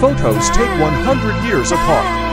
Photos take 100 years apart.